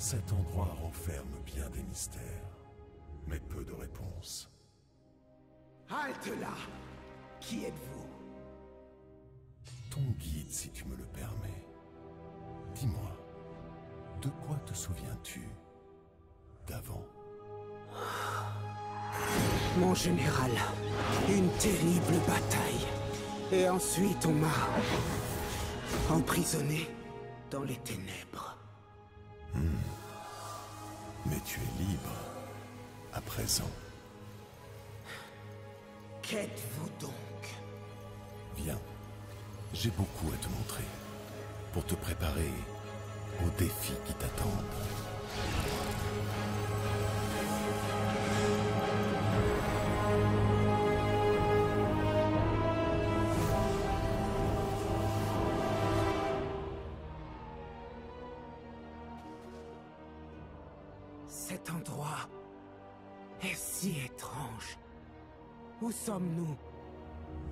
Cet endroit renferme bien des mystères, mais peu de réponses. Halte là! Qui êtes-vous? Ton guide, si tu me le permets. Dis-moi, de quoi te souviens-tu d'avant? Mon général, une terrible bataille. Et ensuite on m'a emprisonné dans les ténèbres. Mais tu es libre, à présent. Qu'êtes-vous donc? Viens, j'ai beaucoup à te montrer, pour te préparer aux défis qui t'attendent. Cet endroit est si étrange. Où sommes-nous?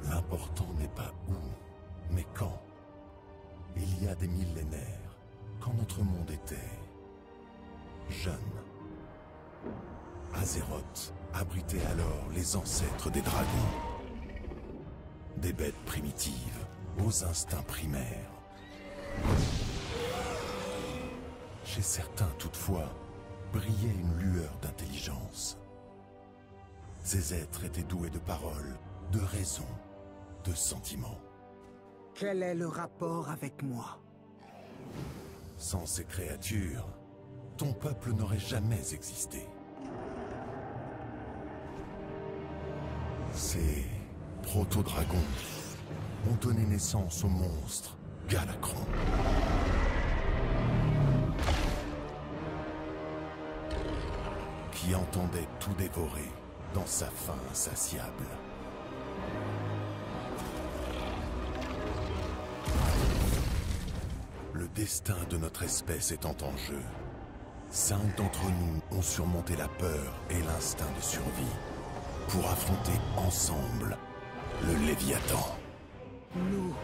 L'important n'est pas où, mais quand. Il y a des millénaires, quand notre monde était jeune. Azeroth abritait alors les ancêtres des dragons. Des bêtes primitives, aux instincts primaires. Chez certains, toutefois, brillait une lueur d'intelligence. Ces êtres étaient doués de paroles, de raison, de sentiments. Quel est le rapport avec moi? Sans ces créatures, ton peuple n'aurait jamais existé. Ces proto-dragons ont donné naissance au monstre Galakrond. Qui entendait tout dévorer dans sa faim insatiable. Le destin de notre espèce étant en jeu, 5 d'entre nous ont surmonté la peur et l'instinct de survie pour affronter ensemble le Léviathan. Nous,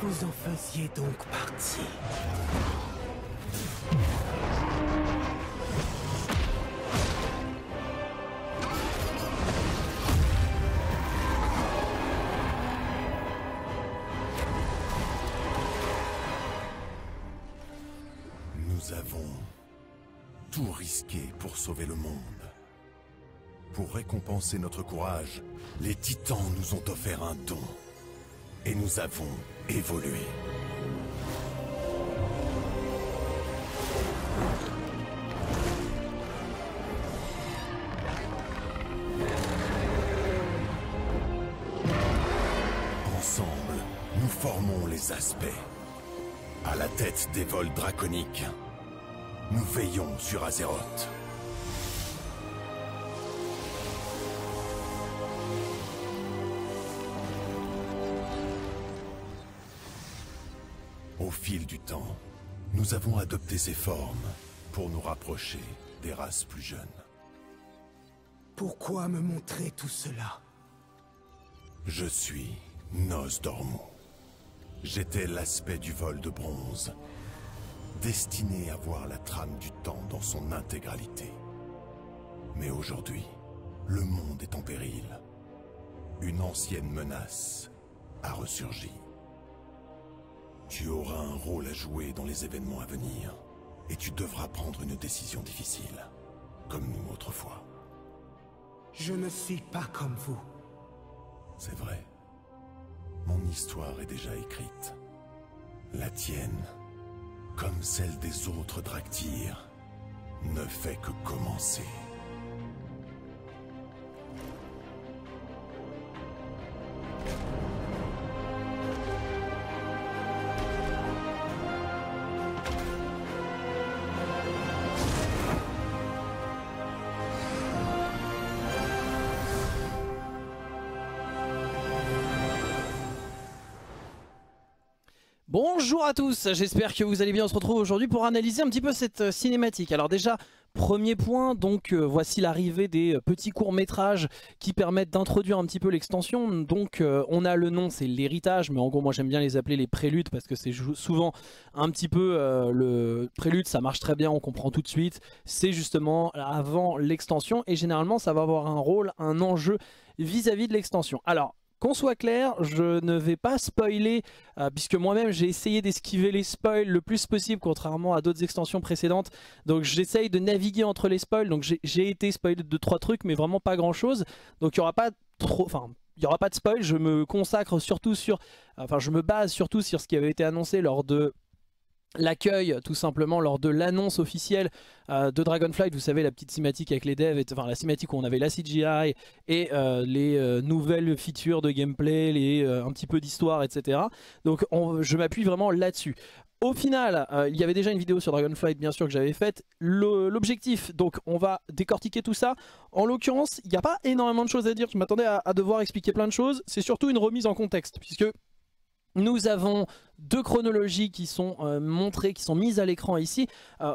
vous en faisiez donc partie. Pour sauver le monde. Pour récompenser notre courage, les titans nous ont offert un don. Et nous avons évolué. Ensemble, nous formons les aspects. À la tête des vols draconiques, nous veillons sur Azeroth. Au fil du temps, nous avons adopté ces formes pour nous rapprocher des races plus jeunes. Pourquoi me montrer tout cela? Je suis Nozdormu. J'étais l'aspect du vol de bronze. Destiné à voir la trame du temps dans son intégralité. Mais aujourd'hui, le monde est en péril. Une ancienne menace a ressurgi. Tu auras un rôle à jouer dans les événements à venir, et tu devras prendre une décision difficile, comme nous autrefois. Je ne suis pas comme vous. C'est vrai. Mon histoire est déjà écrite. La tienne... comme celle des autres Dracthyr, ne fait que commencer. Bonjour à tous, j'espère que vous allez bien, on se retrouve aujourd'hui pour analyser un petit peu cette cinématique. Alors déjà, Premier point, donc voici l'arrivée des petits courts-métrages qui permettent d'introduire un petit peu l'extension. Donc on a le nom, c'est l'héritage, mais en gros moi j'aime bien les appeler les préludes parce que c'est souvent un petit peu le prélude, ça marche très bien, on comprend tout de suite. C'est justement avant l'extension et généralement ça va avoir un rôle, un enjeu vis-à-vis de l'extension. Alors, qu'on soit clair, je ne vais pas spoiler, puisque moi-même j'ai essayé d'esquiver les spoils le plus possible, contrairement à d'autres extensions précédentes. Donc j'essaye de naviguer entre les spoils, donc j'ai été spoilé de 3 trucs, mais vraiment pas grand-chose. Donc il n'y aura pas trop... Enfin, il n'y aura pas de spoil, je me consacre surtout sur... Enfin, je me base surtout sur ce qui avait été annoncé lors de... l'accueil, tout simplement, lors de l'annonce officielle de Dragonflight. Vous savez, la petite cinématique avec les devs, enfin la cinématique où on avait la CGI et les nouvelles features de gameplay, les, un petit peu d'histoire, etc. Donc je m'appuie vraiment là-dessus. Au final, il y avait déjà une vidéo sur Dragonflight, bien sûr, que j'avais faite. L'objectif, donc on va décortiquer tout ça. En l'occurrence, il n'y a pas énormément de choses à dire. Je m'attendais à devoir expliquer plein de choses. C'est surtout une remise en contexte, puisque... nous avons deux chronologies qui sont montrées, qui sont mises à l'écran ici.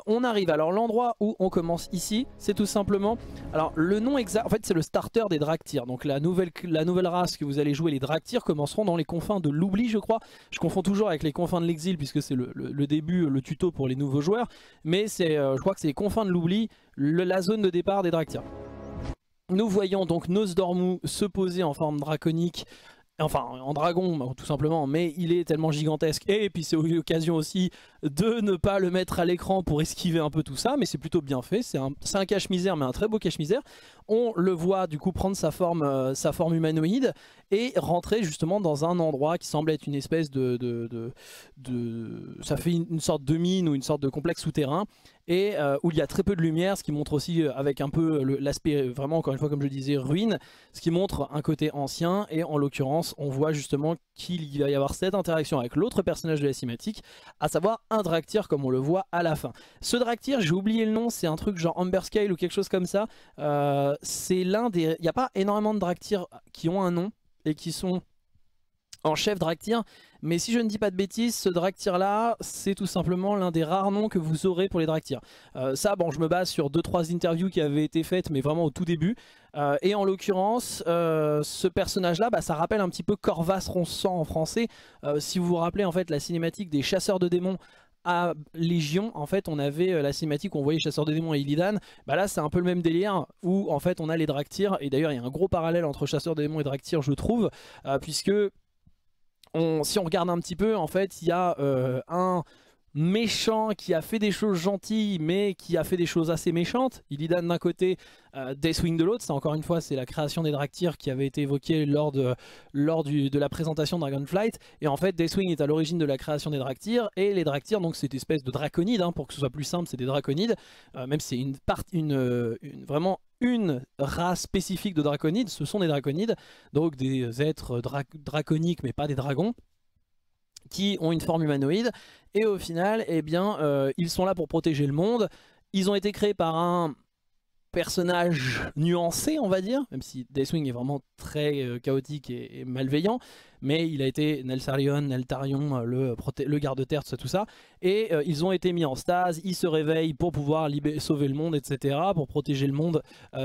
On arrive, alors l'endroit où on commence ici, c'est tout simplement... Alors le nom exact, en fait c'est le starter des Dracthyr. Donc la nouvelle race que vous allez jouer, les Dracthyr, commenceront dans les confins de l'oubli, je crois. Je confonds toujours avec les confins de l'exil puisque c'est le début, le tuto pour les nouveaux joueurs. Mais je crois que c'est les confins de l'oubli, la zone de départ des Dracthyr. Nous voyons donc Nozdormu se poser en forme draconique. Enfin, en dragon, tout simplement, mais il est tellement gigantesque. Et puis c'est l'occasion aussi de ne pas le mettre à l'écran pour esquiver un peu tout ça. Mais c'est plutôt bien fait, c'est un cache-misère, mais un très beau cache-misère. On le voit du coup prendre sa forme humanoïde et rentrer justement dans un endroit qui semble être une espèce de ça fait une sorte de mine ou une sorte de complexe souterrain. Et où il y a très peu de lumière, ce qui montre aussi avec un peu l'aspect, vraiment encore une fois comme je disais, ruine, ce qui montre un côté ancien, et en l'occurrence on voit justement qu'il va y avoir cette interaction avec l'autre personnage de la cinématique, à savoir un Dracthyr comme on le voit à la fin. Ce Dracthyr, j'ai oublié le nom, c'est un truc genre Amberscale ou quelque chose comme ça, c'est l'un des... Il n'y a pas énormément de Dracthyr qui ont un nom et qui sont... en chef Dracthyr, mais si je ne dis pas de bêtises, ce Dracthyr là, c'est tout simplement l'un des rares noms que vous aurez pour les Dracthyr. Ça, bon, je me base sur 2-3 interviews qui avaient été faites, mais vraiment au tout début. Et en l'occurrence, ce personnage là, bah, ça rappelle un petit peu Corvas Ronçant en français. Si vous vous rappelez en fait la cinématique des chasseurs de démons à Légion, en fait on avait la cinématique où on voyait Chasseurs de Démons et Illidan, bah là c'est un peu le même délire où en fait on a les Dracthyr, et d'ailleurs il y a un gros parallèle entre Chasseurs de Démons et Dracthyr je trouve, puisque... si on regarde un petit peu, en fait, il y a un méchant qui a fait des choses gentilles, mais qui a fait des choses assez méchantes. Illidan d'un côté, Deathwing de l'autre. Ça, encore une fois, c'est la création des Dracthyr qui avait été évoquée lors de la présentation de Dragonflight. Et en fait, Deathwing est à l'origine de la création des Dracthyr. Et les Dracthyr, donc cette espèce de draconides, hein, pour que ce soit plus simple, c'est des draconides. Même si c'est vraiment une race spécifique de draconides, ce sont des draconides, donc des êtres draconiques mais pas des dragons, qui ont une forme humanoïde, et au final, eh bien, ils sont là pour protéger le monde. Ils ont été créés par un personnage nuancé, on va dire, même si Deathwing est vraiment très chaotique et malveillant, mais il a été Neltharion, le garde-terre, tout ça, et ils ont été mis en stase, ils se réveillent pour pouvoir sauver le monde, etc., pour protéger le monde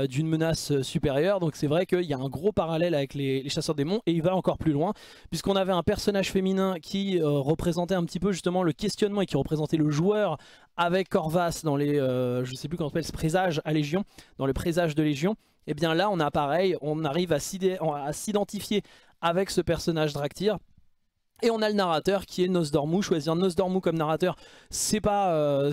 d'une menace supérieure. Donc c'est vrai qu'il y a un gros parallèle avec les chasseurs de démons, et il va encore plus loin, puisqu'on avait un personnage féminin qui représentait un petit peu justement le questionnement et qui représentait le joueur avec Corvas dans les, je sais plus comment on appelle, ce présage à Légion, dans le présage de Légion. Et bien là on a pareil, on arrive à s'identifier avec ce personnage Dracthyr. Et on a le narrateur qui est Nozdormu. Choisir Nozdormu comme narrateur, c'est pas,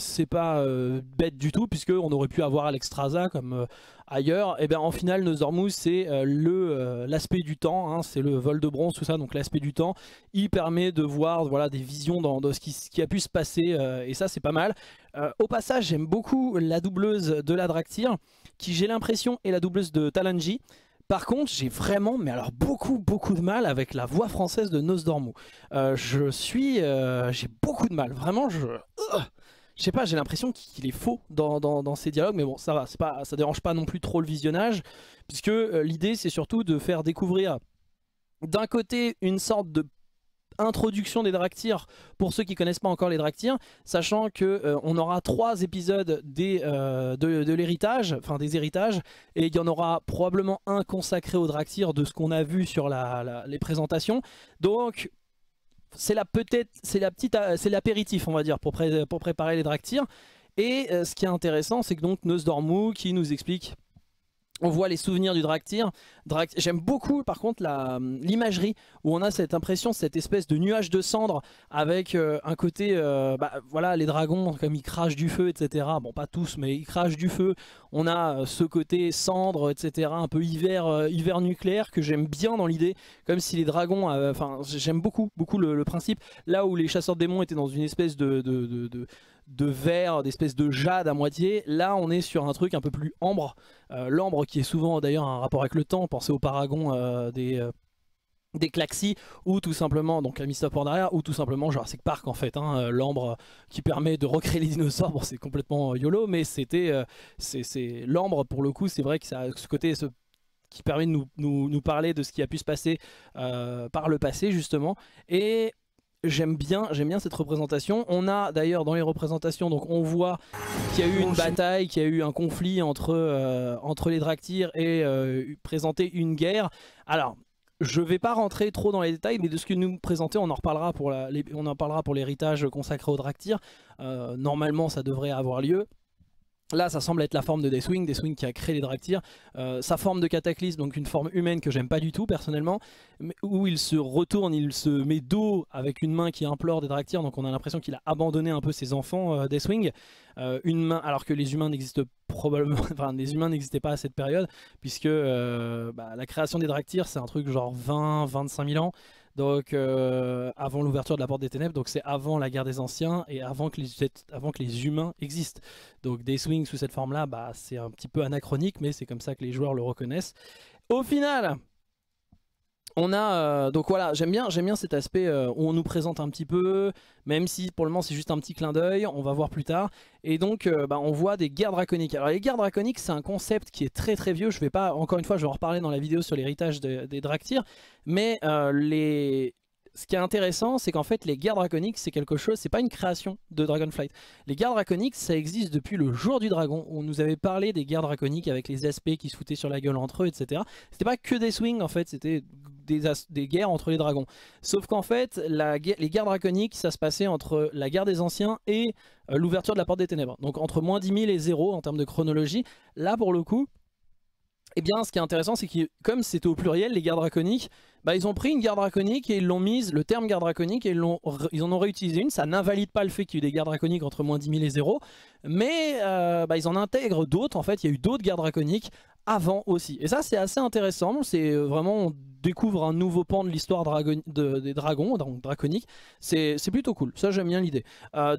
bête du tout, puisqu'on aurait pu avoir Alexstrasza comme ailleurs. Et bien en final, Nozdormu c'est l'aspect du temps, hein, c'est le vol de bronze, tout ça, donc l'aspect du temps. Il permet de voir, voilà, des visions dans ce qui a pu se passer, et ça c'est pas mal. Au passage, j'aime beaucoup la doubleuse de la Dracthyr, qui j'ai l'impression est la doubleuse de Talanji. Par contre, j'ai vraiment, mais alors beaucoup de mal avec la voix française de Nozdormu. J'ai beaucoup de mal, vraiment, je sais pas, j'ai l'impression qu'il est faux dans ces dialogues, mais bon, ça va, ça dérange pas non plus trop le visionnage, puisque l'idée c'est surtout de faire découvrir d'un côté une sorte de introduction des Dracthyr pour ceux qui ne connaissent pas encore les Dracthyr, sachant qu'on aura 3 épisodes de l'héritage, enfin des héritages, et il y en aura probablement un consacré aux Dracthyr de ce qu'on a vu sur les présentations. Donc c'est l'apéritif, on va dire, pour préparer les Dracthyr. Et ce qui est intéressant, c'est que donc Nozdormu qui nous explique, on voit les souvenirs du Dracthyr. J'aime beaucoup par contre l'imagerie où on a cette impression, cette espèce de nuage de cendres avec un côté, voilà, les dragons comme ils crachent du feu, etc. Bon, pas tous, mais ils crachent du feu. On a ce côté cendre, etc. Un peu hiver nucléaire que j'aime bien dans l'idée, comme si les dragons, enfin, j'aime beaucoup le principe. Là où les chasseurs de démons étaient dans une espèce de verre, d'espèce de jade à moitié, là on est sur un truc un peu plus ambre, l'ambre qui est souvent d'ailleurs un rapport avec le temps, pensez au paragon des Klaxis, ou tout simplement donc la Mist Pandaria, ou tout simplement Jurassic Park en fait, hein, l'ambre qui permet de recréer les dinosaures. Bon, c'est complètement YOLO, mais c'était l'ambre pour le coup, c'est vrai que ça a ce côté qui permet de nous parler de ce qui a pu se passer par le passé justement, et j'aime bien cette représentation. On a d'ailleurs dans les représentations, donc on voit qu'il y a eu une bataille, qu'il y a eu un conflit entre les Dracthyr et présenter une guerre. Alors, je ne vais pas rentrer trop dans les détails, mais de ce que nous présentons, on en reparlera pour l'héritage consacré aux Dracthyr. Normalement, ça devrait avoir lieu. Là, ça semble être la forme de Deathwing qui a créé les Dracthyr, sa forme de Cataclysme, donc une forme humaine que j'aime pas du tout personnellement, où il se retourne, il se met dos avec une main qui implore des Dracthyr, donc on a l'impression qu'il a abandonné un peu ses enfants, Deathwing, une main, alors que les humains n'existent probablement, enfin les humains n'existaient pas à cette période, puisque la création des Dracthyr c'est un truc genre 20-25 000 ans, donc avant l'ouverture de la porte des ténèbres, donc c'est avant la guerre des anciens et avant que les humains existent. Donc Deathwing sous cette forme là, c'est un petit peu anachronique, mais c'est comme ça que les joueurs le reconnaissent. Au final on a, donc voilà, j'aime bien cet aspect où on nous présente un petit peu, même si pour le moment c'est juste un petit clin d'œil, on va voir plus tard. Et donc on voit des guerres draconiques. Alors les guerres draconiques c'est un concept qui est très très vieux, je vais pas, encore une fois je vais en reparler dans la vidéo sur l'héritage des Dracthyr, mais ce qui est intéressant, c'est qu'en fait les guerres draconiques c'est quelque chose, c'est pas une création de Dragonflight. Les guerres draconiques ça existe depuis le jour du dragon, on nous avait parlé des guerres draconiques avec les aspects qui se foutaient sur la gueule entre eux, etc. C'était pas que Deathwing en fait, c'était des guerres entre les dragons. Sauf qu'en fait les guerres draconiques ça se passait entre la guerre des anciens et l'ouverture de la porte des ténèbres. Donc entre moins 10 000 et 0 en termes de chronologie. Là pour le coup, eh bien, ce qui est intéressant, c'est que comme c'était au pluriel les guerres draconiques, ils ont pris une guerre draconique et ils l'ont mise, le terme guerre draconique, et ils en ont réutilisé une. Ça n'invalide pas le fait qu'il y ait eu des guerres draconiques entre moins 10 000 et 0, mais ils en intègrent d'autres. En fait, il y a eu d'autres guerres draconiques avant aussi. Et ça, c'est assez intéressant. C'est vraiment, on découvre un nouveau pan de l'histoire des dragons, donc draconiques. C'est plutôt cool. Ça, j'aime bien l'idée.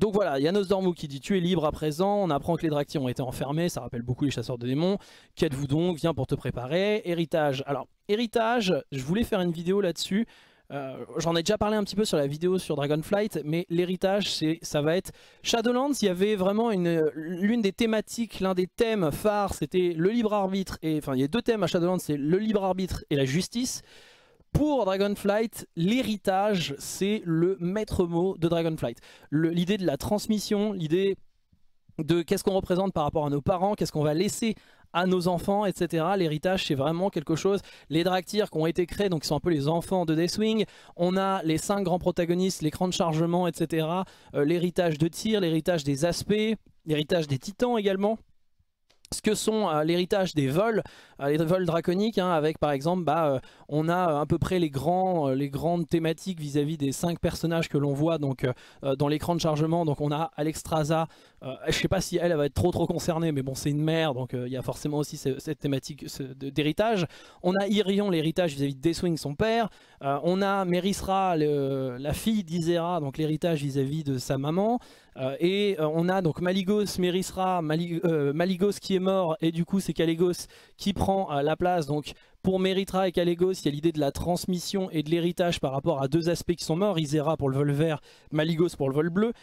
Donc voilà, il y a Nozdormu qui dit « Tu es libre à présent ». On apprend que les Dracthyr ont été enfermés. Ça rappelle beaucoup les chasseurs de démons. « Qu'êtes-vous donc ? Viens pour te préparer. » Héritage. Alors, héritage, je voulais faire une vidéo là-dessus. J'en ai déjà parlé un petit peu sur la vidéo sur Dragonflight, mais l'héritage, ça va être Shadowlands. Il y avait vraiment l'une des thématiques, l'un des thèmes phares, c'était le libre arbitre. Et enfin, il y a 2 thèmes à Shadowlands, c'est le libre arbitre et la justice. Pour Dragonflight, l'héritage, c'est le maître mot de Dragonflight. L'idée de la transmission, l'idée de qu'est-ce qu'on représente par rapport à nos parents, qu'est-ce qu'on va laisser à nos enfants, etc. L'héritage, c'est vraiment quelque chose. Les Dracthyr qui ont été créés, donc qui sont un peu les enfants de Deathwing. On a les 5 grands protagonistes, l'écran de chargement, etc. L'héritage de Tyr, l'héritage des aspects, l'héritage des titans également. Ce que sont l'héritage des vols, les vols draconiques, hein, avec par exemple, on a à peu près les grandes thématiques vis-à-vis des 5 personnages que l'on voit donc, dans l'écran de chargement. Donc on a Alexstrasza, je sais pas si elle va être trop concernée, mais bon c'est une mère, donc il y a forcément aussi cette thématique d'héritage. On a Irion, l'héritage vis-à-vis de Deathwing, son père. On a Merithra, la fille d'Isera, donc l'héritage vis-à-vis de sa maman. Et on a donc Maligos, Merithra, Maligos qui est mort et du coup c'est Kalecgos qui prend la place. Donc pour Merithra et Kalecgos, il y a l'idée de la transmission et de l'héritage par rapport à deux aspects qui sont morts. Isera pour le vol vert, Maligos pour le vol bleu.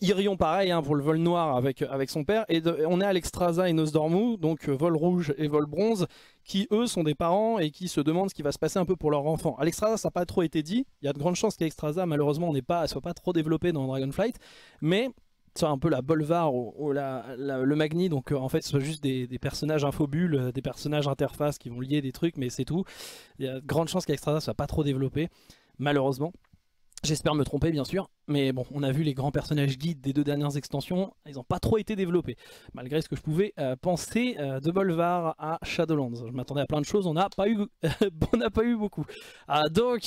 Irion pareil hein, pour le vol noir avec son père. Et on est Alexstrasza et Nozdormu, donc vol rouge et vol bronze, qui eux sont des parents et qui se demandent ce qui va se passer un peu pour leur enfant. Alexstrasza, ça n'a pas trop été dit. Il y a de grandes chances qu'Alexstrasza, malheureusement, on n'est pas, soit pas trop développée dans Dragonflight. Mais... c'est un peu la Bolvar ou le Magni, donc en fait ce sont juste des personnages infobules, des personnages interface qui vont lier des trucs, mais c'est tout. Il y a de grandes chances qu'Alexstrasza ne soit pas trop développé, malheureusement. J'espère me tromper bien sûr, mais bon, on a vu les grands personnages guides des deux dernières extensions, ils n'ont pas trop été développés, malgré ce que je pouvais penser de Bolvar à Shadowlands. Je m'attendais à plein de choses, on n'a pas eu, beaucoup. Donc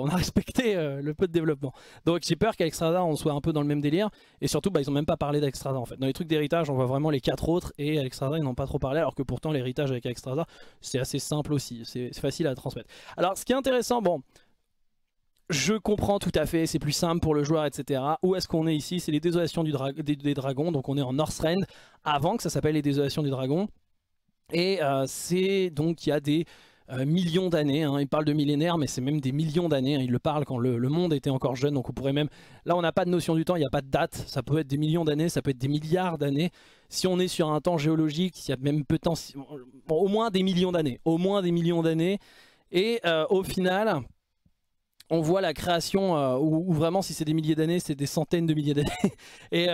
on a respecté le peu de développement. Donc j'ai peur qu'Alexstrasza on soit un peu dans le même délire, et surtout bah, ils n'ont même pas parlé d'Alexstrasza en fait. Dans les trucs d'héritage on voit vraiment les quatre autres, et Alexstrasza ils n'ont pas trop parlé, alors que pourtant l'héritage avec Alexstrasza c'est assez simple aussi, c'est facile à transmettre. Alors ce qui est intéressant, bon... je comprends tout à fait, c'est plus simple pour le joueur, etc. Où est-ce qu'on est ici? C'est les désolations des dragons, donc on est en Northrend, avant que ça s'appelle les désolations du dragon. Et c'est donc il y a des millions d'années, hein. Il parle de millénaires, mais c'est même des millions d'années, hein. Il le parle quand le monde était encore jeune, donc on pourrait même... là on n'a pas de notion du temps, il n'y a pas de date, ça peut être des millions d'années, ça peut être des milliards d'années. Si on est sur un temps géologique, il y a même peu de temps... bon, au moins des millions d'années, au moins des millions d'années. Et au final... on voit la création, ou vraiment si c'est des milliers d'années, c'est des centaines de milliers d'années. Et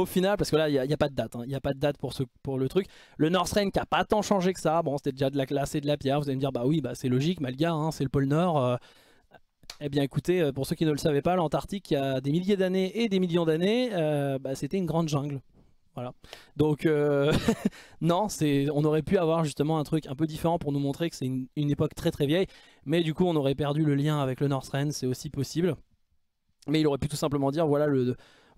au final, parce que là, il n'y a pas de date, hein, il n'y a pas de date pour le truc. Le Northrend qui n'a pas tant changé que ça, bon c'était déjà de la glace et de la pierre, vous allez me dire, bah oui, bah, c'est logique, Malga, hein, c'est le pôle Nord. Eh bien écoutez, pour ceux qui ne le savaient pas, l'Antarctique, il y a des milliers d'années et des millions d'années, bah, c'était une grande jungle. Voilà. Donc non, on aurait pu avoir justement un truc un peu différent pour nous montrer que c'est une époque très très vieille, mais du coup on aurait perdu le lien avec le Northrend, c'est aussi possible. Mais il aurait pu tout simplement dire voilà,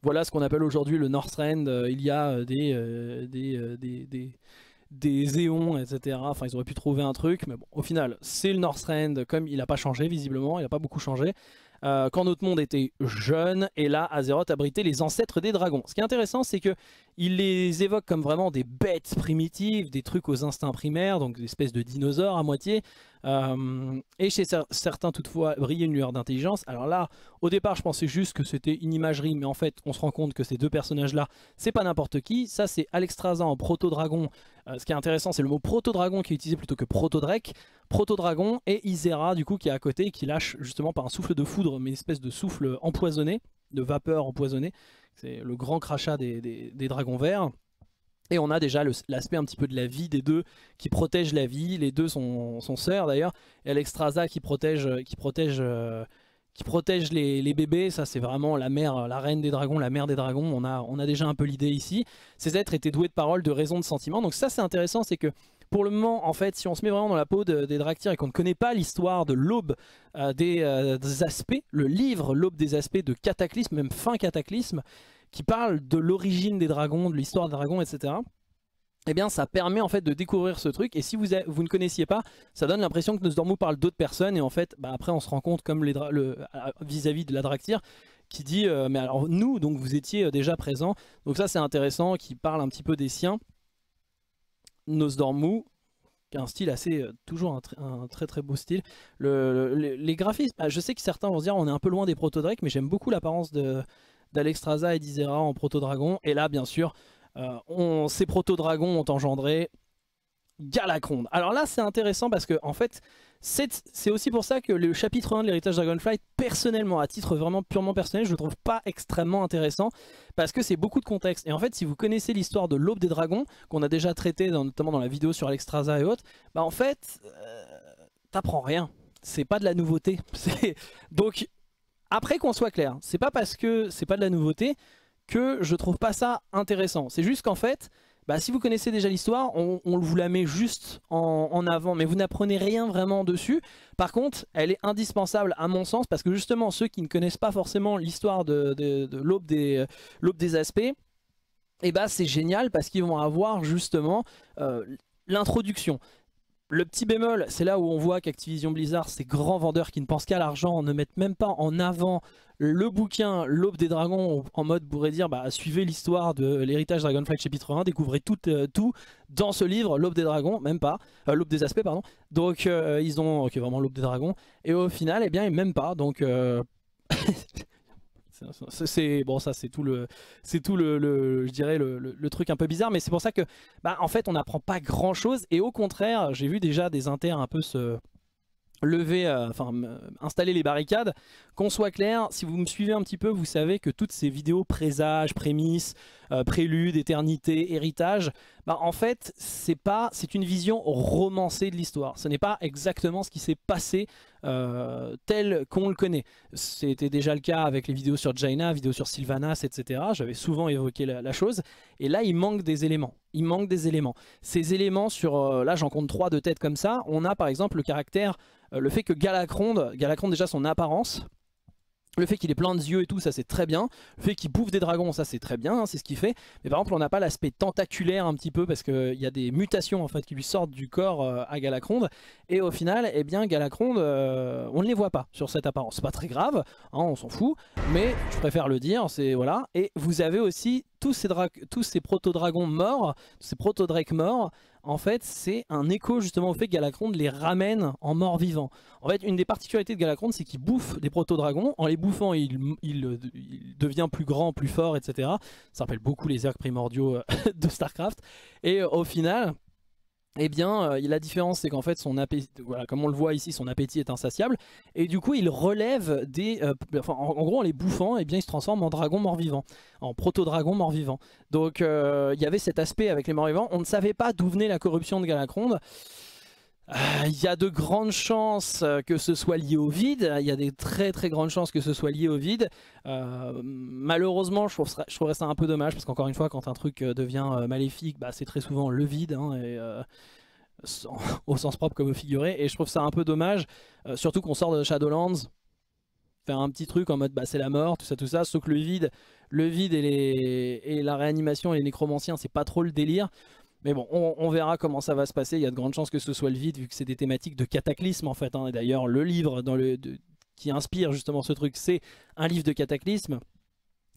voilà ce qu'on appelle aujourd'hui le Northrend, il y a des éons, etc. Enfin ils auraient pu trouver un truc, mais bon au final c'est le Northrend, comme il n'a pas changé visiblement, il n'a pas beaucoup changé. Quand notre monde était jeune, et là Azeroth abritait les ancêtres des dragons. Ce qui est intéressant, c'est que il les évoque comme vraiment des bêtes primitives, des trucs aux instincts primaires, donc des espèces de dinosaures à moitié. Et chez certains toutefois brillait une lueur d'intelligence. Alors là, au départ je pensais juste que c'était une imagerie, mais en fait on se rend compte que ces deux personnages là, c'est pas n'importe qui. Ça c'est Alexstrasza en proto-dragon. Ce qui est intéressant, c'est le mot proto-dragon qui est utilisé plutôt que proto-drek. Proto-dragon, et Isera du coup qui est à côté et qui lâche justement par un souffle de foudre, mais une espèce de souffle empoisonné, de vapeur empoisonnée. C'est le grand crachat des dragons verts. Et on a déjà l'aspect un petit peu de la vie des deux qui protège la vie. Les deux sont sœurs d'ailleurs. Et Alexstrasza qui protège les bébés, ça c'est vraiment la mère, la reine des dragons, la mère des dragons. On a déjà un peu l'idée ici. Ces êtres étaient doués de paroles, de raisons, de sentiments. Donc ça c'est intéressant, c'est que pour le moment, en fait, si on se met vraiment dans la peau des Dracthyr et qu'on ne connaît pas l'histoire de l'Aube des Aspects, le livre l'Aube des Aspects de Cataclysme, même fin Cataclysme, qui parle de l'origine des dragons, de l'histoire des dragons, etc. Eh bien, ça permet en fait de découvrir ce truc. Et si vous ne connaissiez pas, ça donne l'impression que Nozdormu parle d'autres personnes. Et en fait, bah, après, on se rend compte, comme vis-à-vis de la Dracthyr, qui dit mais alors nous, donc vous étiez déjà présents. Donc ça, c'est intéressant, qui parle un petit peu des siens. Nozdormu, qui a un style assez, toujours un très très beau style. Les graphismes, bah, je sais que certains vont se dire on est un peu loin des proto-drakes, mais j'aime beaucoup l'apparence d'Alexstrasza et d'Isera en proto-dragon. Et là bien sûr, ces proto-dragons ont engendré Galakrond. Alors là c'est intéressant parce que en fait, c'est aussi pour ça que le chapitre 1 de l'héritage Dragonflight, personnellement, à titre vraiment purement personnel, je le trouve pas extrêmement intéressant parce que c'est beaucoup de contexte. Et en fait, si vous connaissez l'histoire de l'Aube des Dragons, qu'on a déjà traité notamment dans la vidéo sur Alexstrasza et autres, bah en fait, t'apprends rien. C'est pas de la nouveauté. Donc, après qu'on soit clair, c'est pas parce que c'est pas de la nouveauté que je trouve pas ça intéressant. C'est juste qu'en fait... bah, si vous connaissez déjà l'histoire, on vous la met juste en avant, mais vous n'apprenez rien vraiment dessus. Par contre, elle est indispensable à mon sens, parce que justement, ceux qui ne connaissent pas forcément l'histoire de l'Aube des Aspects, eh bah, c'est génial, parce qu'ils vont avoir justement l'introduction. Le petit bémol, c'est là où on voit qu'Activision Blizzard, ces grands vendeurs qui ne pensent qu'à l'argent, ne mettent même pas en avant le bouquin L'Aube des Dragons, en mode pourrait dire bah, suivez l'histoire de l'héritage Dragonflight chapitre 1, découvrez tout dans ce livre L'Aube des Dragons, même pas, L'Aube des Aspects pardon. Donc ils ont okay, vraiment L'Aube des Dragons et au final eh bien ils même pas, donc c'est bon, ça c'est tout le je dirais le truc un peu bizarre, mais c'est pour ça que bah en fait on n'apprend pas grand chose et au contraire j'ai vu déjà des inters un peu se lever, enfin installer les barricades. Qu'on soit clair, si vous me suivez un petit peu, vous savez que toutes ces vidéos présages, prémices, préludes, éternité, héritage, bah en fait c'est une vision romancée de l'histoire. Ce n'est pas exactement ce qui s'est passé tel qu'on le connaît. C'était déjà le cas avec les vidéos sur Jaina, vidéos sur Sylvanas, etc. J'avais souvent évoqué la chose. Et là il manque des éléments. Il manque des éléments. Ces éléments sur... là j'en compte 3 de tête comme ça. On a par exemple le caractère, le fait que Galakrond déjà son apparence, le fait qu'il est plein de yeux et tout, ça c'est très bien. Le fait qu'il bouffe des dragons, ça c'est très bien, hein, c'est ce qu'il fait. Mais par exemple on n'a pas l'aspect tentaculaire un petit peu parce qu'il y a des mutations en fait qui lui sortent du corps à Galakrond. Et au final, eh bien Galakrond, on ne les voit pas sur cette apparence. C'est pas très grave, hein, on s'en fout, mais je préfère le dire, c'est voilà. Et vous avez aussi tous ces proto-dragons morts, ces proto-drakes morts. En fait c'est un écho justement au fait que Galakrond les ramène en mort vivant. En fait une des particularités de Galakrond c'est qu'il bouffe des proto-dragons, en les bouffant il devient plus grand, plus fort, etc. Ça rappelle beaucoup les orques primordiaux de Starcraft. Et au final, eh bien la différence c'est qu'en fait son appétit, voilà, comme on le voit ici, son appétit est insatiable. Et du coup il relève des... enfin, en gros en les bouffant, eh bien il se transforme en dragon mort-vivant, en proto-dragon mort-vivant. Donc il y avait cet aspect avec les morts-vivants. On ne savait pas d'où venait la corruption de Galakrond. Il y a de grandes chances que ce soit lié au vide, il y a des très très grandes chances que ce soit lié au vide. Malheureusement je trouverais ça un peu dommage parce qu'encore une fois quand un truc devient maléfique, bah, c'est très souvent le vide, hein, et, au sens propre comme au figuré, et je trouve ça un peu dommage, surtout qu'on sort de Shadowlands, faire un petit truc en mode bah, c'est la mort, tout ça, sauf que le vide et la réanimation et les nécromanciens c'est pas trop le délire. Mais bon, on verra comment ça va se passer. Il y a de grandes chances que ce soit le vide, vu que c'est des thématiques de cataclysme en fait, hein. Et d'ailleurs, le livre qui inspire justement ce truc, c'est un livre de cataclysme.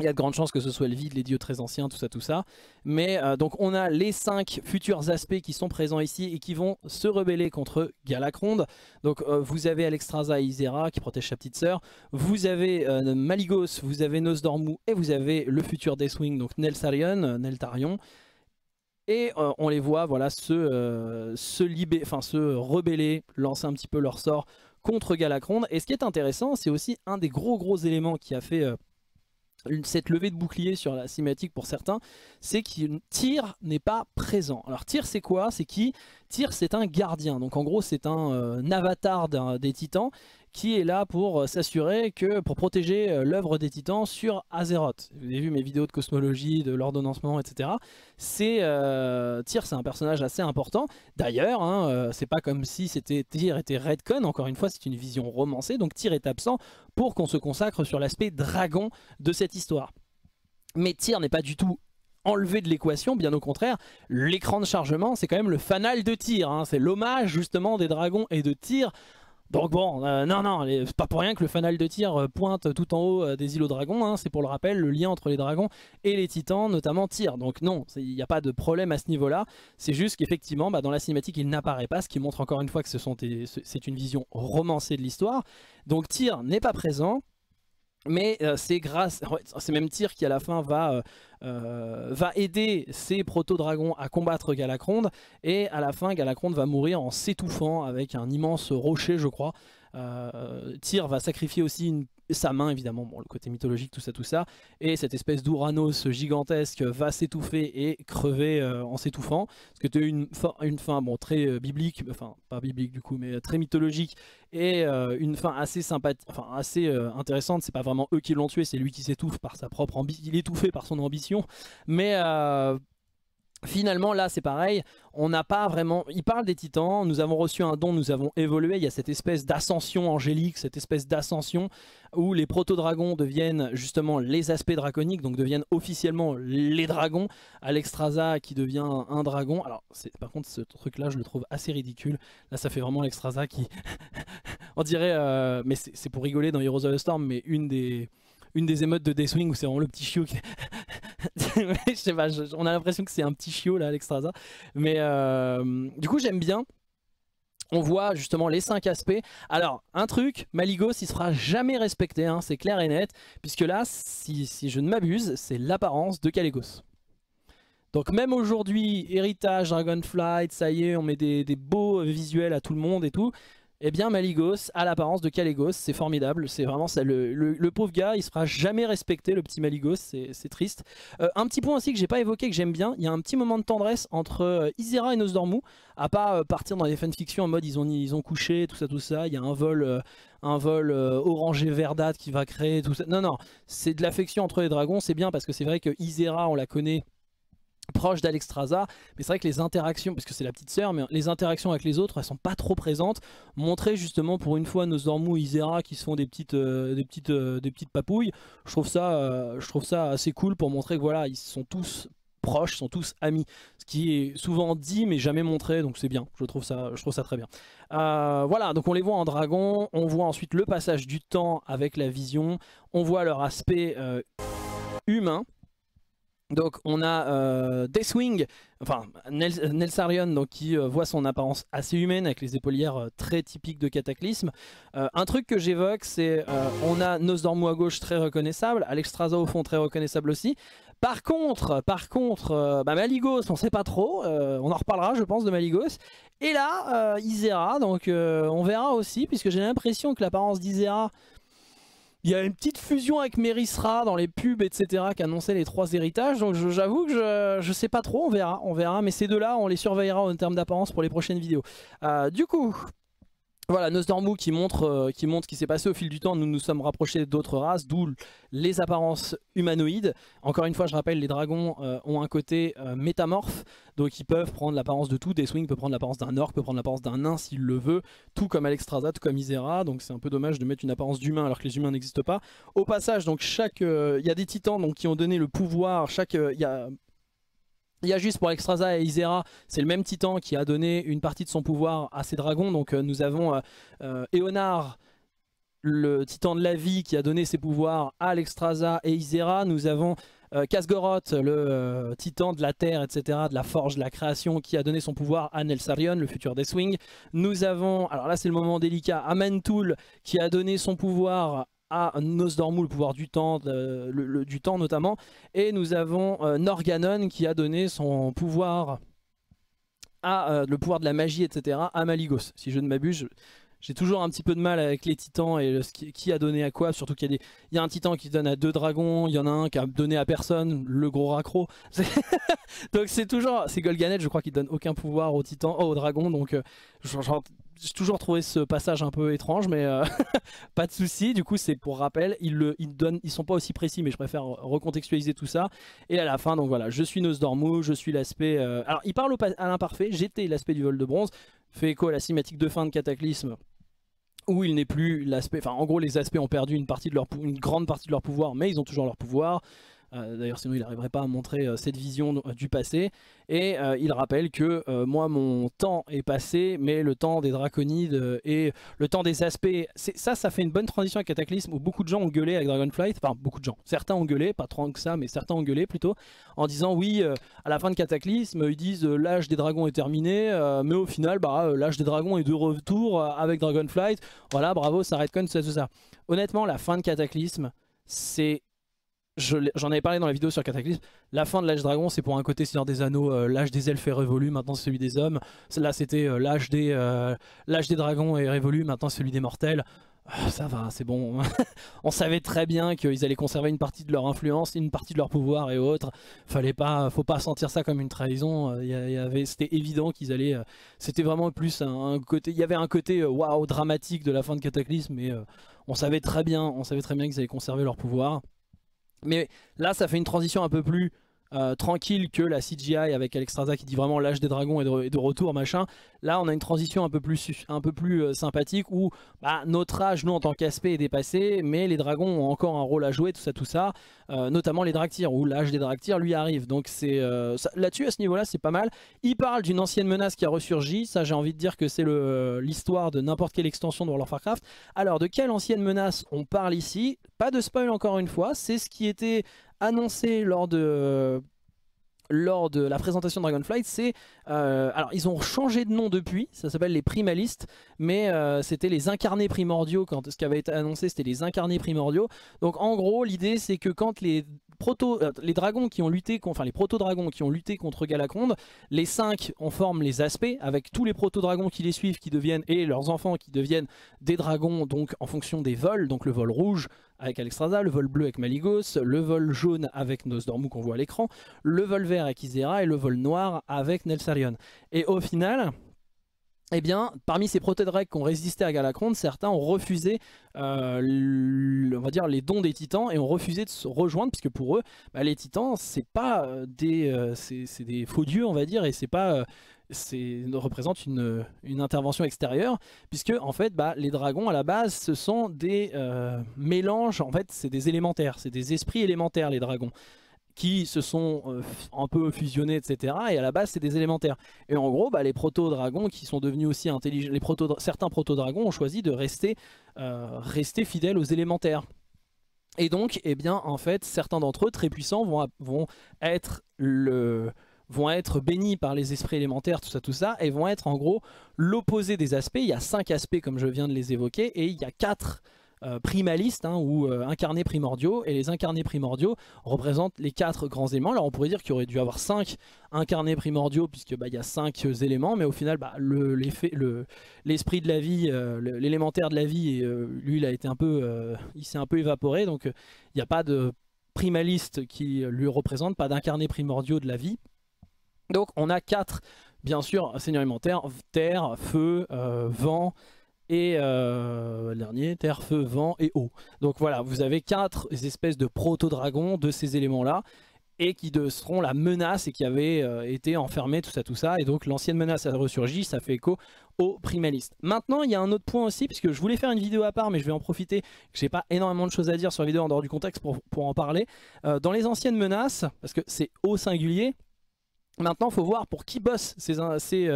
Il y a de grandes chances que ce soit le vide, les dieux très anciens, tout ça. Mais donc on a les 5 futurs aspects qui sont présents ici et qui vont se rebeller contre Galakrond. Donc vous avez Alexstrasza et Isera qui protègent sa petite sœur. Vous avez Maligos, vous avez Nozdormu et vous avez le futur Deathwing, donc Neltharion. Et on les voit voilà, se rebeller, lancer un petit peu leur sort contre Galakrond. Et ce qui est intéressant, c'est aussi un des gros éléments qui a fait cette levée de bouclier sur la cinématique pour certains, c'est que Tyr n'est pas présent. Alors Tyr c'est quoi? C'est qui? Tyr c'est un gardien, donc en gros c'est un avatar des titans qui est là pour s'assurer que, pour protéger l'œuvre des titans sur Azeroth. Vous avez vu mes vidéos de cosmologie, de l'ordonnancement, etc. Tyr, c'est un personnage assez important. D'ailleurs, hein, c'est pas comme si Tyr était Redcon, encore une fois, c'est une vision romancée. Donc Tyr est absent pour qu'on se consacre sur l'aspect dragon de cette histoire. Mais Tyr n'est pas du tout enlevé de l'équation, bien au contraire. L'écran de chargement, c'est quand même le fanal de Tyr, hein. C'est l'hommage justement des dragons et de Tyr. Donc bon, non, c'est pas pour rien que le fanal de Tyr pointe tout en haut des îles aux dragons, hein, c'est pour le rappel, le lien entre les dragons et les titans, notamment Tyr. Donc non, il n'y a pas de problème à ce niveau-là, c'est juste qu'effectivement, bah, dans la cinématique, il n'apparaît pas, ce qui montre encore une fois que c'est une vision romancée de l'histoire. Donc Tyr n'est pas présent, mais c'est même Tyr qui à la fin va aider ses proto-dragons à combattre Galakrond, et à la fin Galakrond va mourir en s'étouffant avec un immense rocher je crois. Tyr va sacrifier aussi sa main évidemment, bon, le côté mythologique tout ça, et cette espèce d'Ouranos gigantesque va s'étouffer et crever en s'étouffant, parce que tu as une fin bon, très biblique, enfin pas biblique du coup, mais très mythologique, et une fin assez sympathique, enfin assez intéressante. C'est pas vraiment eux qui l'ont tué, c'est lui qui s'étouffe par sa propre ambition, il est étouffé par son ambition, mais Finalement là c'est pareil, on n'a pas vraiment, il parle des titans, nous avons reçu un don, nous avons évolué, il y a cette espèce d'ascension angélique, cette espèce d'ascension où les proto-dragons deviennent justement les aspects draconiques, donc deviennent officiellement les dragons, Alexstrasza qui devient un dragon, alors par contre ce truc là je le trouve assez ridicule, là ça fait vraiment Alexstrasza qui, on dirait, mais c'est pour rigoler dans Heroes of the Storm, mais une des émeutes de Deathwing où c'est vraiment le petit chiot qui... je sais pas, on a l'impression que c'est un petit chiot là, Alexstrasza. Mais du coup j'aime bien. On voit justement les 5 aspects. Alors un truc, Maligos il sera jamais respecté, hein, c'est clair et net. Puisque là, si je ne m'abuse, c'est l'apparence de Kalecgos. Donc même aujourd'hui, héritage, Dragonflight, ça y est, on met des beaux visuels à tout le monde et tout. Eh bien Maligos a l'apparence de Kalecgos, c'est formidable, c'est vraiment ça, le pauvre gars, il se fera jamais respecter, le petit Maligos, c'est triste. Un petit point aussi que j'ai pas évoqué, que j'aime bien, il y a un petit moment de tendresse entre Isera et Nozdormu, à pas partir dans des fanfictions en mode ils ont couché, tout ça, il y a un vol orangé verdâtre qui va créer, tout ça. Non, non, c'est de l'affection entre les dragons, c'est bien parce que c'est vrai que Isera, on la connaît, proche d'Alexstrasza, mais c'est vrai que les interactions, parce que c'est la petite sœur, mais les interactions avec les autres, elles sont pas trop présentes, montrées justement pour une fois Nozdormu et Isera qui se font des petites papouilles, je trouve ça assez cool pour montrer que voilà, ils sont tous proches, sont tous amis, ce qui est souvent dit mais jamais montré, donc c'est bien, je trouve ça très bien. Voilà, donc on les voit en dragon, on voit ensuite le passage du temps avec la vision, on voit leur aspect humain. Donc on a Deathwing, enfin Neltharion donc, qui voit son apparence assez humaine avec les épaulières très typiques de Cataclysme. Un truc que j'évoque c'est on a Nozdormu à gauche très reconnaissable, Alexstrasza au fond très reconnaissable aussi. Par contre, Maligos on sait pas trop, on en reparlera je pense de Maligos. Et là Isera, donc on verra aussi puisque j'ai l'impression que l'apparence d'Isera... Il y a une petite fusion avec Merithra dans les pubs, etc. qui annonçait les 3 héritages. Donc j'avoue que je sais pas trop, on verra. Mais ces deux-là, on les surveillera en termes d'apparence pour les prochaines vidéos. Du coup, voilà, Nozdormu qui montre ce qui s'est passé au fil du temps. Nous nous sommes rapprochés d'autres races, d'où les apparences humanoïdes. Encore une fois, je rappelle, les dragons ont un côté métamorphe. Donc ils peuvent prendre l'apparence de tout. Deathwing peut prendre l'apparence d'un orc, peut prendre l'apparence d'un nain s'il le veut, tout comme Alexstrasza, tout comme Isera. Donc c'est un peu dommage de mettre une apparence d'humain alors que les humains n'existent pas. Au passage, donc il y a des titans donc, qui ont donné le pouvoir. Il y a juste pour Alexstrasza et Isera, c'est le même titan qui a donné une partie de son pouvoir à ses dragons. Donc nous avons Eonar, le titan de la vie, qui a donné ses pouvoirs à Alexstrasza et Isera. Nous avons Kasgoroth, le titan de la terre, etc., de la forge, de la création, qui a donné son pouvoir à Neltharion, le futur Deathwing. Nous avons, alors là c'est le moment délicat, Aman'thul, qui a donné son pouvoir à Nozdormu, le pouvoir du temps, du temps notamment. Et nous avons Norganon, qui a donné son pouvoir à le pouvoir de la magie, etc., à Maligos, si je ne m'abuse. J'ai toujours un petit peu de mal avec les titans et qui a donné à quoi, surtout qu'il y a un titan qui donne à 2 dragons, il y en a un qui a donné à personne, le gros raccro. Donc c'est toujours, c'est Golganet je crois qui donne aucun pouvoir aux titans, aux dragons, donc j'ai toujours trouvé ce passage un peu étrange, mais pas de souci. Du coup c'est pour rappel, ils sont pas aussi précis mais je préfère recontextualiser tout ça. Et à la fin donc voilà, je suis Nozdormu, je suis l'aspect... alors il parle à l'imparfait, j'étais l'aspect du vol de bronze, fait écho à la cinématique de fin de Cataclysme, où il n'est plus l'aspect, enfin en gros les aspects ont perdu une grande partie de leur pouvoir, mais ils ont toujours leur pouvoir, d'ailleurs sinon il n'arriverait pas à montrer cette vision du passé, et il rappelle que moi mon temps est passé, mais le temps des draconides et le temps des aspects, ça fait une bonne transition à Cataclysme, où beaucoup de gens ont gueulé avec Dragonflight, enfin beaucoup de gens, certains ont gueulé, pas tant que ça, mais certains ont gueulé plutôt, en disant oui, à la fin de Cataclysme, ils disent l'âge des dragons est terminé, mais au final, l'âge des dragons est de retour avec Dragonflight, voilà, bravo, ça redconne, tout ça. Honnêtement, la fin de Cataclysme, c'est... J'en avais parlé dans la vidéo sur Cataclysme, la fin de l'âge dragon c'est pour un côté Seigneur des Anneaux, l'âge des elfes est révolu, maintenant c'est celui des hommes, là c'était l'âge des dragons est révolu, maintenant celui des mortels, ça va c'est bon, on savait très bien qu'ils allaient conserver une partie de leur influence, une partie de leur pouvoir et autres, faut pas sentir ça comme une trahison, c'était évident qu'ils allaient, c'était vraiment plus un côté, il y avait un côté waouh dramatique de la fin de Cataclysme, mais on savait très bien qu'ils allaient conserver leur pouvoir. Mais là ça fait une transition un peu plus tranquille que la CGI avec Alexstrasza qui dit vraiment l'âge des dragons est de retour machin. Là on a une transition un peu plus sympathique où bah, notre âge nous en tant qu'ASP est dépassé, mais les dragons ont encore un rôle à jouer, tout ça, notamment les Dracthyr où l'âge des Dracthyr lui arrive, donc c'est là-dessus à ce niveau là c'est pas mal. Il parle d'une ancienne menace qui a ressurgi, ça j'ai envie de dire que c'est l'histoire de n'importe quelle extension de World of Warcraft. Alors de quelle ancienne menace on parle ici? Pas de spoil encore une fois, c'est ce qui était annoncé lors de la présentation de Dragonflight. C'est alors ils ont changé de nom depuis, ça s'appelle les primalistes, mais c'était les incarnés primordiaux. Quand ce qui avait été annoncé, c'était les incarnés primordiaux. Donc en gros l'idée c'est que quand les proto-dragons qui ont lutté contre Galakrond, les 5 en forment les aspects, avec tous les proto-dragons qui les suivent qui deviennent, et leurs enfants qui deviennent des dragons, donc en fonction des vols, donc le vol rouge avec Alexstrasza, le vol bleu avec Maligos, le vol jaune avec Nozdormu qu'on voit à l'écran, le vol vert avec Isera et le vol noir avec Neltharion. Et au final... eh bien, parmi ces proto-dragons qui ont résisté à Galakrond, certains ont refusé on va dire les dons des titans et ont refusé de se rejoindre, puisque pour eux, bah, les titans, c'est pas des, c'est des faux dieux, on va dire, et c'est pas... représente une intervention extérieure, puisque en fait bah, les dragons à la base ce sont des mélanges, en fait c'est des élémentaires, c'est des esprits élémentaires les dragons, qui se sont un peu fusionnés, etc. Et à la base, c'est des élémentaires. Et en gros, bah, les proto-dragons qui sont devenus aussi intelligents, certains proto-dragons ont choisi de rester fidèles aux élémentaires. Et donc, eh bien, en fait, certains d'entre eux, très puissants, vont être bénis par les esprits élémentaires, tout ça, et vont être en gros l'opposé des aspects. Il y a 5 aspects, comme je viens de les évoquer, et il y a 4 primalistes hein, ou incarnés primordiaux, et les incarnés primordiaux représentent les 4 grands éléments. Alors on pourrait dire qu'il y aurait dû avoir 5 incarnés primordiaux puisque bah, y a 5 éléments, mais au final bah, l'esprit de la vie, l'élémentaire de la vie, lui il a été un peu, il s'est un peu évaporé, donc il n'y a pas de primaliste qui lui représente, pas d'incarnés primordiaux de la vie. Donc on a 4 bien sûr seigneurs élémentaires, terre, feu, vent, et dernier, terre, feu, vent et eau. Donc voilà, vous avez 4 espèces de proto-dragons de ces éléments-là, et qui seront la menace et qui avaient été enfermés, tout ça. Et donc l'ancienne menace a ressurgi, ça fait écho aux primalistes. Maintenant, il y a un autre point aussi, puisque je voulais faire une vidéo à part, mais je vais en profiter, que j'ai pas énormément de choses à dire sur la vidéo en dehors du contexte pour en parler. Dans les anciennes menaces, parce que c'est au singulier, maintenant, il faut voir pour qui bossent ces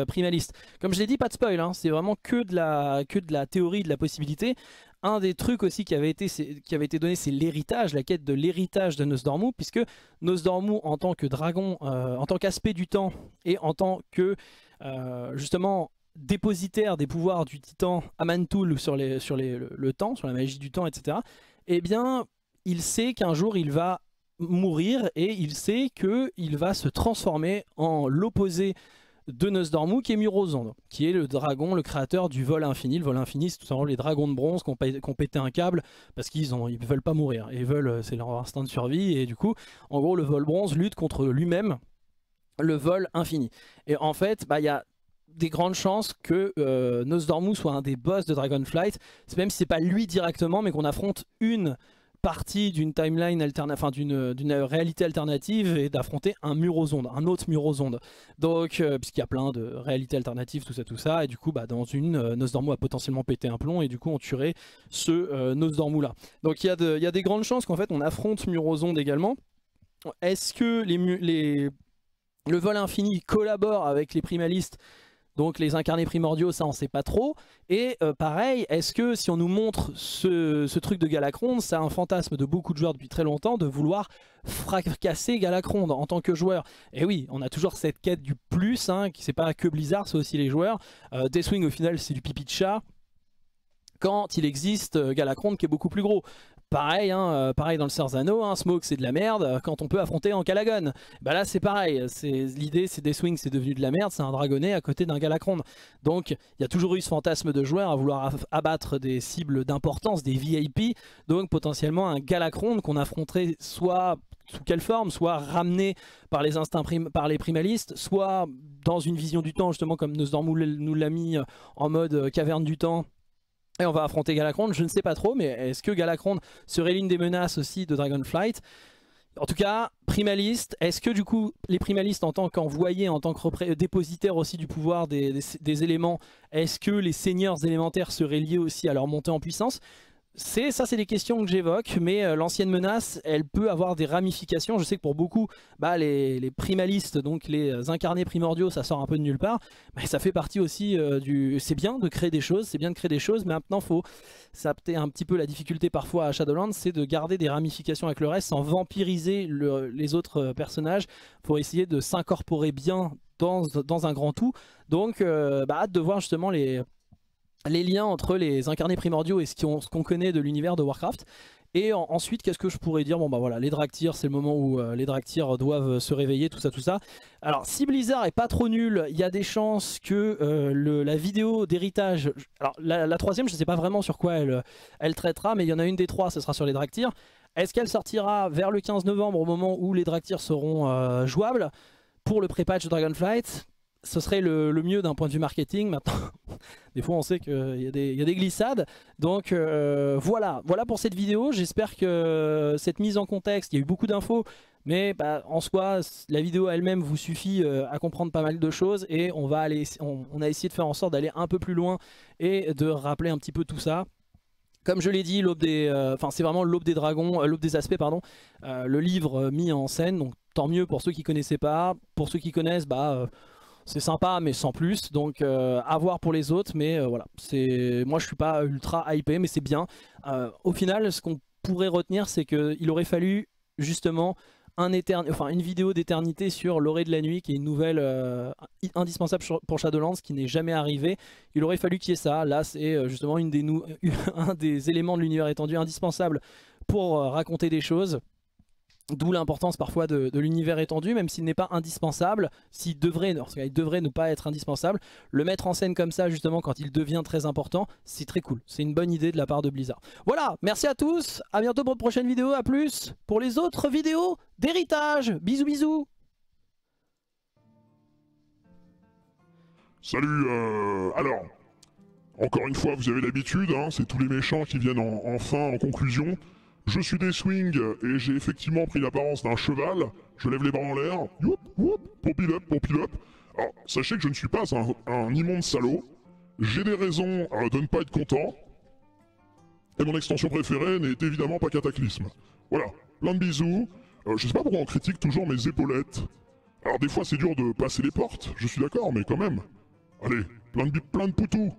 primalistes. Comme je l'ai dit, pas de spoil, hein, c'est vraiment que de la théorie, de la possibilité. Un des trucs aussi qui avait été donné, c'est l'héritage, la quête de l'héritage de Nozdormu, puisque Nozdormu, en tant que dragon, en tant qu'aspect du temps, et en tant que, justement, dépositaire des pouvoirs du titan Aman'thul sur le temps, sur la magie du temps, etc., eh bien, il sait qu'un jour, il va mourir, et il sait qu'il va se transformer en l'opposé de Nozdormu, qui est Murozond, qui est le dragon, le créateur du vol infini. Le vol infini, c'est tout simplement les dragons de bronze qui ont pété un câble parce qu'ils ne veulent pas mourir, c'est leur instinct de survie, et du coup, en gros, le vol bronze lutte contre lui-même, le vol infini. Et en fait, bah, y a des grandes chances que Nozdormu soit un des boss de Dragonflight, même si c'est pas lui directement, mais qu'on affronte une partie d'une timeline alternative, enfin d'une réalité alternative, et d'affronter un Murozond, un autre Murozond. Donc, puisqu'il y a plein de réalités alternatives, tout ça, et du coup, bah, dans une, Nozdormu a potentiellement pété un plomb, et du coup, on tuerait ce Nozdormu-là. Donc, il y a des grandes chances qu'en fait, on affronte Murozond également. Est-ce que le vol infini collabore avec les primalistes, donc les incarnés primordiaux, ça on sait pas trop. Et pareil, est-ce que si on nous montre ce truc de Galakrond, c'est un fantasme de beaucoup de joueurs depuis très longtemps de vouloir fracasser Galakrond en tant que joueur. Et oui, on a toujours cette quête du plus, hein, qui c'est pas que Blizzard, c'est aussi les joueurs. Deathwing au final c'est du pipi de chat, quand il existe Galakrond qui est beaucoup plus gros. Pareil, hein, pareil dans le Serzano, hein, Smoke c'est de la merde, quand on peut affronter en Calagon. Bah là c'est pareil, l'idée c'est Deathwing c'est devenu de la merde, c'est un dragonnet à côté d'un Galakrond. Donc il y a toujours eu ce fantasme de joueur à vouloir abattre des cibles d'importance, des VIP, donc potentiellement un Galakrond qu'on affronterait soit sous quelle forme, soit ramené par les instincts par les primalistes, soit dans une vision du temps justement comme Nozdormu nous l'a mis en mode caverne du temps. Et on va affronter Galakrond, je ne sais pas trop, mais est-ce que Galakrond serait l'une des menaces aussi de Dragonflight? En tout cas, primalistes, est-ce que du coup les primalistes en tant qu'envoyés, en tant que dépositaires aussi du pouvoir des éléments, est-ce que les seigneurs élémentaires seraient liés aussi à leur montée en puissance? Ça c'est des questions que j'évoque, mais l'ancienne menace, elle peut avoir des ramifications. Je sais que pour beaucoup, les primalistes, donc les incarnés primordiaux, ça sort un peu de nulle part. Mais ça fait partie aussi du... C'est bien de créer des choses, mais maintenant, ça peut-être un petit peu la difficulté parfois à Shadowlands, c'est de garder des ramifications avec le reste sans vampiriser les autres personnages. Faut essayer de s'incorporer bien dans un grand tout. Donc, hâte de voir justement les liens entre les incarnés primordiaux et ce qu'on connaît de l'univers de Warcraft. Et ensuite, qu'est-ce que je pourrais dire? Bon bah voilà, les Dracthyr, c'est le moment où les Dracthyr doivent se réveiller, tout ça. Alors si Blizzard est pas trop nul, il y a des chances que la vidéo d'héritage... Alors la troisième, je sais pas vraiment sur quoi elle traitera, mais il y en a une des trois, ce sera sur les Dracthyr. Est-ce qu'elle sortira vers le 15 novembre, au moment où les Dracthyr seront jouables pour le pré-patch de Dragonflight? Ce serait le mieux d'un point de vue marketing. Maintenant, des fois on sait qu'il y a des glissades. Donc voilà pour cette vidéo. J'espère que cette mise en contexte, il y a eu beaucoup d'infos, mais en soi, la vidéo elle-même vous suffit à comprendre pas mal de choses. Et on a essayé de faire en sorte d'aller un peu plus loin et de rappeler un petit peu tout ça. Comme je l'ai dit, c'est vraiment l'Aube des Dragons, l'Aube des Aspects, pardon, le livre mis en scène. Donc tant mieux pour ceux qui connaissaient pas. Pour ceux qui connaissent, c'est sympa mais sans plus, donc à voir pour les autres, mais voilà, moi je suis pas ultra hypé, mais c'est bien. Au final, ce qu'on pourrait retenir, c'est qu'il aurait fallu justement une vidéo d'éternité sur l'orée de la nuit, qui est une nouvelle indispensable pour Shadowlands, qui n'est jamais arrivée. Il aurait fallu qu'il y ait ça, là c'est justement un des éléments de l'univers étendu indispensable pour raconter des choses. D'où l'importance parfois de l'univers étendu, même s'il n'est pas indispensable, s'il devrait ne pas être indispensable. Le mettre en scène comme ça, justement, quand il devient très important, c'est très cool. C'est une bonne idée de la part de Blizzard. Voilà, merci à tous, à bientôt pour une prochaine vidéo, à plus pour les autres vidéos d'héritage. Bisous, bisous. Salut, alors, encore une fois, vous avez l'habitude, hein, c'est tous les méchants qui viennent en conclusion. Je suis Deathwing et j'ai effectivement pris l'apparence d'un cheval. Je lève les bras en l'air, youp, youp, pomp-il up. Alors, sachez que je ne suis pas un immonde salaud. J'ai des raisons de ne pas être content. Et mon extension préférée n'est évidemment pas Cataclysm. Voilà, plein de bisous. Je sais pas pourquoi on critique toujours mes épaulettes. Alors des fois c'est dur de passer les portes, je suis d'accord, mais quand même. Allez, plein de poutous.